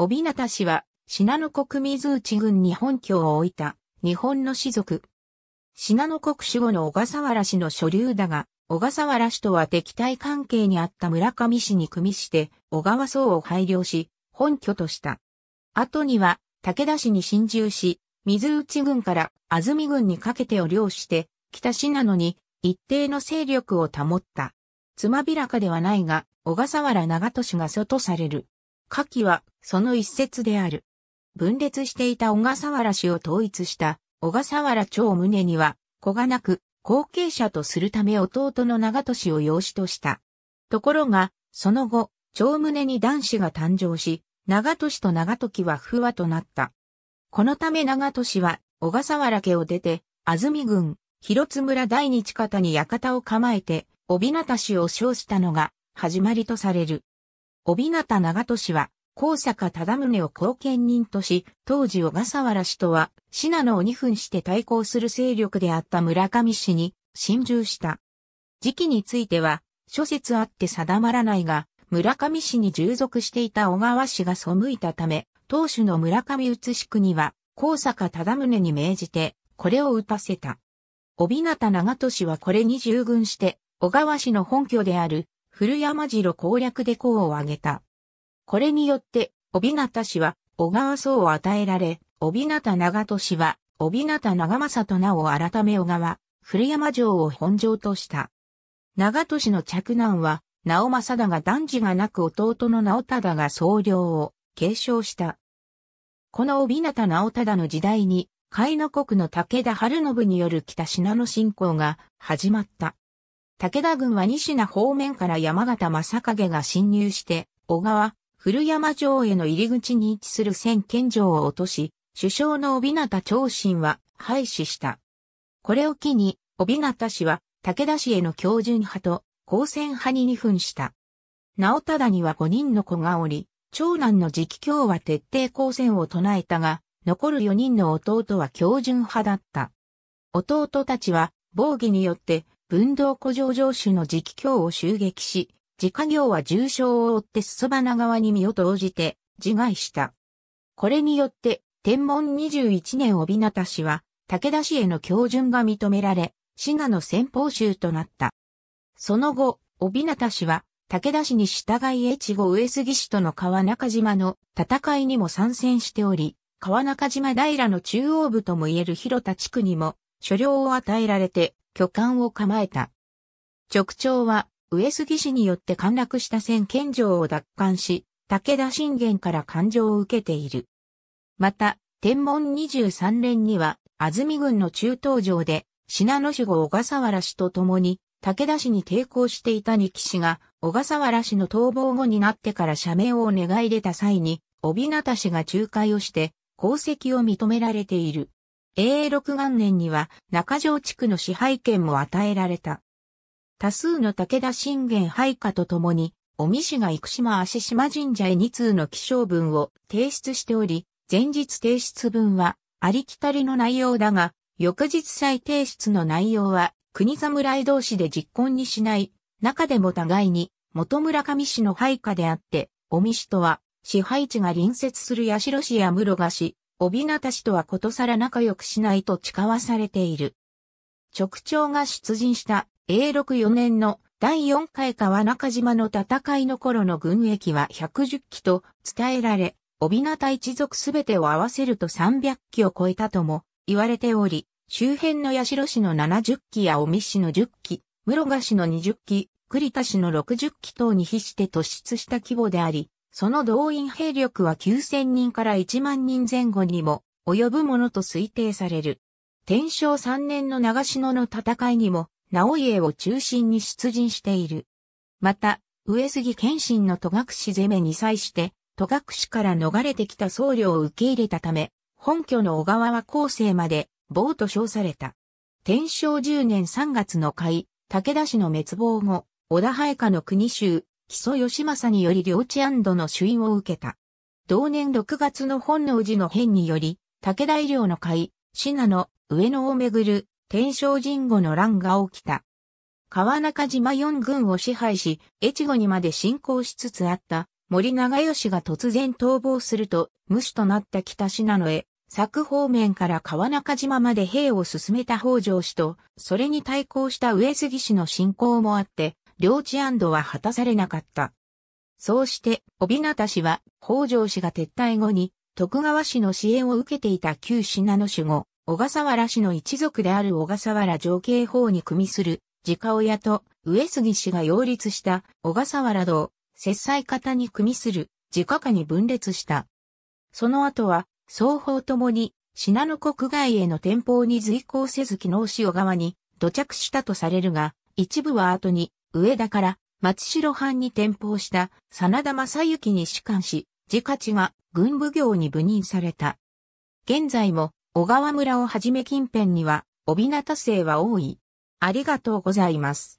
帯方氏は、信濃国水内郡に本拠を置いた、日本の氏族。信濃国守護の小笠原氏の所流だが、小笠原氏とは敵対関係にあった村上氏に組みして、小川荘を拝領し、本拠とした。後には、武田氏に進駐し、水内郡から安曇郡にかけてを領して、北信濃に一定の勢力を保った。つまびらかではないが、小笠原長利が祖とされる。下記は、その一節である。分裂していた小笠原氏を統一した、小笠原長宗には、子がなく、後継者とするため弟の長利を養子とした。ところが、その後、長宗に男子が誕生し、長利と長時は不和となった。このため長利は、小笠原家を出て、安曇郡、広津村第二地方に館を構えて、帯方氏を称したのが、始まりとされる。帯方長利は、高坂忠宗を後見人とし、当時小笠原氏とは、信濃を二分して対抗する勢力であった村上氏に、進駐した。時期については、諸説あって定まらないが、村上氏に従属していた小川氏が背いたため、当主の村上移国は、高坂忠宗に命じて、これを討たせた。帯方長利はこれに従軍して、小川氏の本拠である古山城攻略で功を挙げた。これによって、帯方氏は小川荘を与えられ、帯方長利は帯方長政と名を改め小川、古山城を本城とした。長利の嫡男は、直政だが男児がなく弟の直忠が総領を継承した。この帯方直忠の時代に、甲斐国の武田晴信による北信濃侵攻が始まった。武田軍は仁科方面から山形正景が侵入して、小川、古山城への入り口に位置する千間城を落とし、主将の帯方長信は敗死した。これを機に、帯方氏は武田氏への強順派と交戦派に二分した。直忠には5人の子がおり、長男の次期卿は徹底抗戦を唱えたが、残る4人の弟は強順派だった。弟たちは、防御によって、分動古城城主の次期卿を襲撃し、次家業は重傷を負って裾花川に身を投じて自害した。これによって、天文21年帯方氏は、武田氏への恭順が認められ、滋賀の先鋒州となった。その後、帯方氏は、武田氏に従い越後上杉氏との川中島の戦いにも参戦しており、川中島平の中央部ともいえる広田地区にも、所領を与えられて、居間を構えた。直長は、上杉氏によって陥落した千間城を奪還し、武田信玄から感情を受けている。また、天文23年には、安曇郡の中東城で、信濃守護小笠原氏と共に、武田氏に抵抗していた仁木氏が、小笠原氏の逃亡後になってから赦免を願い出た際に、帯方氏が仲介をして、功績を認められている。永禄元年には中条地区の支配権も与えられた。多数の武田信玄配下とともに、尾身氏が生島足島神社へ2通の起請文を提出しており、前日提出文はありきたりの内容だが、翌日再提出の内容は国侍同士で昵懇にしない、中でも互いに元村上氏の配下であって、尾身氏とは支配地が隣接する社氏や室賀氏、帯方氏とはことさら仲良くしないと誓わされている。直長が出陣した永禄4年の第4回川中島の戦いの頃の軍役は110騎と伝えられ、帯方一族すべてを合わせると300騎を超えたとも言われており、周辺の社氏の70騎や尾身氏の10騎、室賀氏の20騎、栗田氏の60騎等に比して突出した規模であり、その動員兵力は9000人から1万人前後にも及ぶものと推定される。天正3年の長篠の戦いにも直家を中心に出陣している。また、上杉謙信の戸隠攻めに際して、戸隠から逃れてきた僧侶を受け入れたため、本拠の小川は後世まで亡と称された。天正10年3月の回、武田氏の滅亡後、織田配下の国衆、木曽義政により領地安堵の朱印を受けた。同年6月の本能寺の変により、武田医療の会、信濃、上野をめぐる、天正神護の乱が起きた。川中島4郡を支配し、越後にまで侵攻しつつあった、森長可が突然逃亡すると、無主となった北信濃へ、佐久方面から川中島まで兵を進めた北条氏と、それに対抗した上杉氏の侵攻もあって、領地安堵は果たされなかった。そうして、帯方氏は、北条氏が撤退後に、徳川氏の支援を受けていた旧信濃守護、小笠原氏の一族である小笠原常慶法に組みする、直親と、上杉氏が擁立した、小笠原道、摂裁方に組みする、直家に分裂した。その後は、双方ともに、信濃国外への転向に随行せず紀塩川に土着したとされるが、一部は後に、上田から松代藩に転向した真田昌幸に仕官し、直家が軍奉行に赴任された。現在も、小川村をはじめ近辺には、帯方姓は多い。ありがとうございます。